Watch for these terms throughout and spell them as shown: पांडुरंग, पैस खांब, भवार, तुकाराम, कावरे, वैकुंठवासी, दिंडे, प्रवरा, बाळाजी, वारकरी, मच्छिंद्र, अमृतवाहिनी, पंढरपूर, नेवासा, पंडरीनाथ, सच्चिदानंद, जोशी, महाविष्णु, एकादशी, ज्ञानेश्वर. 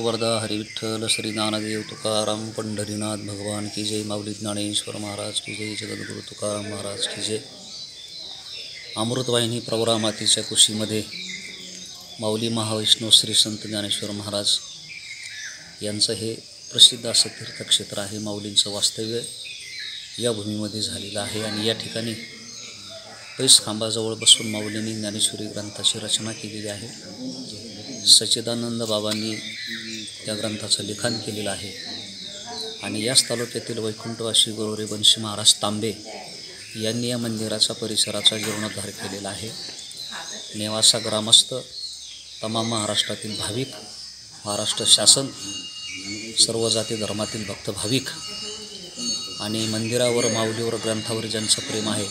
वर्धा हरिविठ्ठल श्री नानदेव तुकाराम पंडरीनाथ भगवान की जय। माऊली ज्ञानेश्वर महाराज की जय। जगद्गुरु तुकाराम महाराज की जय। अमृतवाहिनी प्रवरा मातीच्या कुशीमध्ये माऊली महाविष्णु श्री संत ज्ञानेश्वर महाराज यांचं हे प्रसिद्ध असं तीर्थक्षेत्र आहे। माऊलींचं वास्तव्य या भूमीमध्ये झालेलं आहे आणि या ठिकाणी पैस खांबाजवळ बसून माऊलींनी ज्ञानेश्वरी ग्रंथाची रचना केलेली आहे। सच्चिदानंद बाबांनी त्या ग्रंथाचं लिखाण केलेलं आहे आणि याच तालुक्यातील वैकुंठवासी गोरोरे बनशी महाराज तांबे यांनी या मंदिराचा परिसराचा जीर्णोद्धार केलेला आहे। नेवासा ग्रामस्थ तमाम महाराष्ट्रातील भाविक, महाराष्ट्र शासन, सर्व जाती धर्मातील भक्त भाविक आणि मंदिरावर, माऊलीवर, ग्रंथावर ज्यांचं प्रेम आहे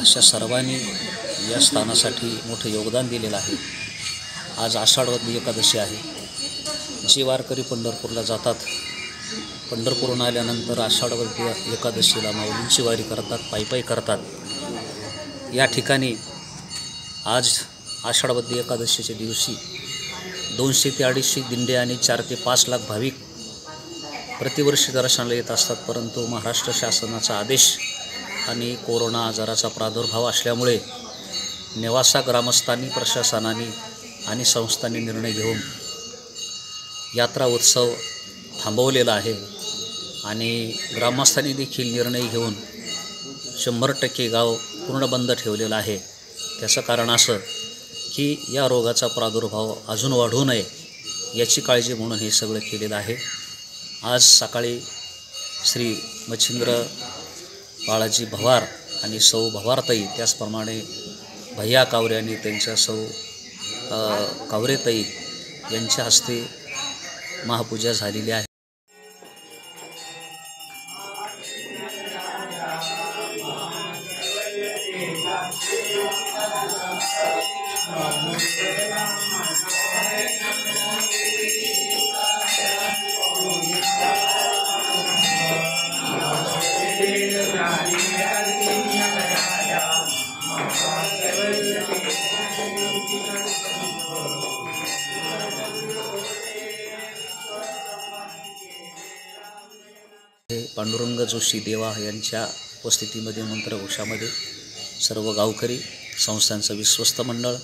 अशा सर्वांनी या स्थानासाठी मोठं योगदान दिलेलं आहे। आज आषाढी एकादशी आहे। जे वारकरी पंढरपूरला जातात, पंढरपूरहून आल्यानंतर आषाढी एकादशीला माऊलींची वारी करतात, पायी करतात। या ठिकाणी आज आषाढी एकादशीच्या दिवशी 200 ते 250 दिंडे आणि 4 ते 5 लाख भाविक प्रतिवर्षी दर्शनाला येत असतात, परंतु महाराष्ट्र शासनाचा आदेश आणि कोरोना आजाराचा प्रादुर्भाव असल्यामुळे नेवासा ग्रामस्थांनी, प्रशासनाने आणि संस्थांनी निर्णय घेऊन यात्रा उत्सव थांबवलेला आहे आणि ग्रामस्थांनी देखील निर्णय घेऊन 100% गाव पूर्ण बंद ठेवलेलं आहे। त्याचं कारण असं की या रोगाचा प्रादुर्भाव अजून वाढू नये याची काळजी म्हणून हे सगळं केलेलं आहे। आज सकाळी श्री मच्छिंद्र बाळाजी भवार आणि सौ भवारताई, त्याचप्रमाणे भैया कावरे आणि त्यांच्या सौ कावरे ताई यांच्या हस्ते महापूजा झालेली आहे। पांडुरंग जोशी देवा यांच्या उपस्थितीमध्ये मंत्रघोषामध्ये सर्व गावकरी, संस्थांचं विश्वस्त मंडळ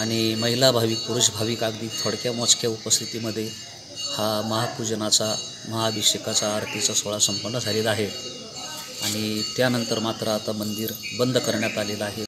आणि महिला भाविक, पुरुष भाविक अगदी थोडक्या मोजक्या उपस्थितीमध्ये हा महापूजनाचा, महाअभिषेकाचा, आरतीचा सोहळा संपन्न झालेला आहे आणि त्यानंतर मात्र आता मंदिर बंद करण्यात आलेलं आहे।